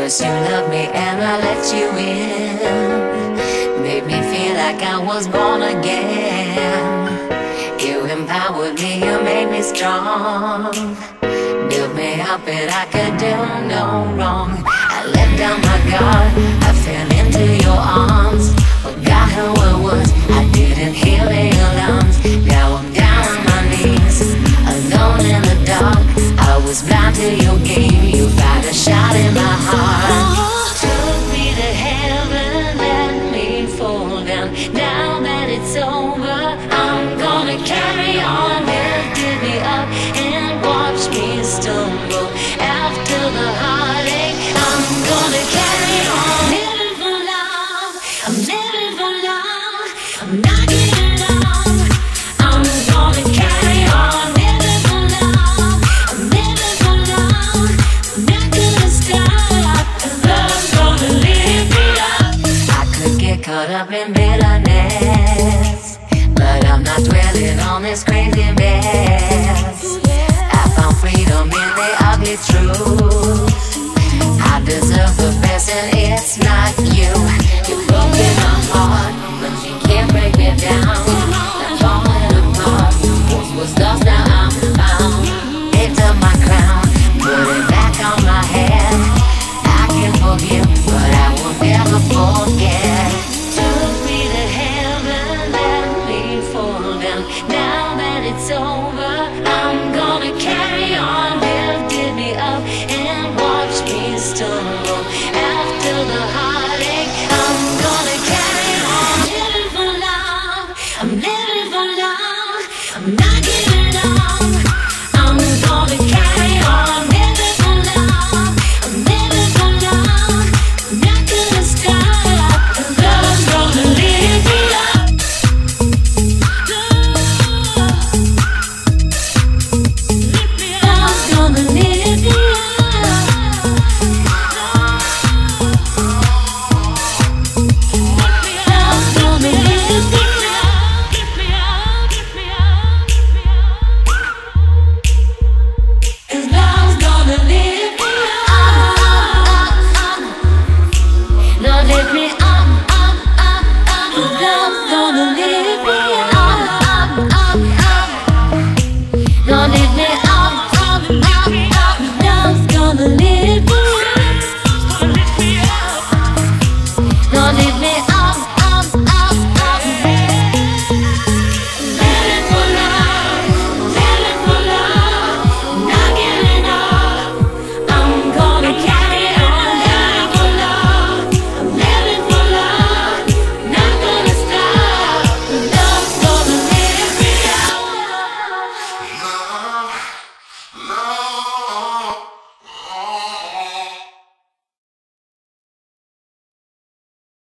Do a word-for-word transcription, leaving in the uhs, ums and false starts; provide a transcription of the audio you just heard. First you loved me and I let you in. Made me feel like I was born again. You empowered me, you made me strong. Built me up and I could do no wrong. I let down my guard, I fell into your arms. Forgot who I was, I didn't hear the alarms. Now I'm down on my knees, alone in the dark. I was blind to your game, you fired a shot in my heart. Oh, took me to heaven, let me fall down. Now that it's over, I'm gonna carry on. Lifted me up and watched me stumble. After the heartache, I'm gonna carry on. I'm living for love, I'm living for love, I'm not giving up, I'm gonna carry on. Living for love, I'm living for love, I'm not gonna stop, 'cause love's gonna lift me up. I could get caught up in bitterness, but I'm not dwelling on this crazy mess. I found freedom in the ugly truth. I deserve the best and it's not you. You broke in my heart, but you can't break me down. I'm falling apart, once was lost, now I'm found. Picked up my crown, put it back on my head. I can forgive, but I will never forget.